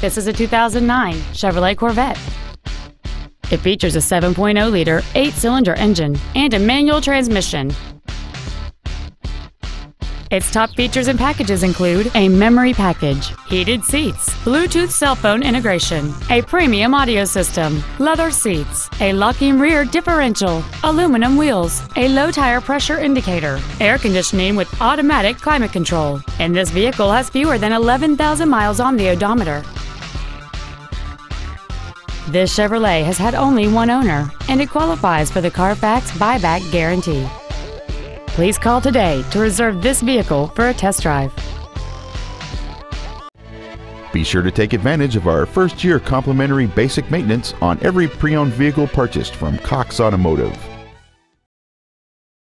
This is a 2009 Chevrolet Corvette. It features a 7.0-liter, 8-cylinder engine and a manual transmission. Its top features and packages include a memory package, heated seats, Bluetooth cell phone integration, a premium audio system, leather seats, a locking rear differential, aluminum wheels, a low tire pressure indicator, air conditioning with automatic climate control, and this vehicle has fewer than 11,000 miles on the odometer. This Chevrolet has had only one owner, and it qualifies for the Carfax buyback guarantee. Please call today to reserve this vehicle for a test drive. Be sure to take advantage of our first-year complimentary basic maintenance on every pre-owned vehicle purchased from Cox Automotive.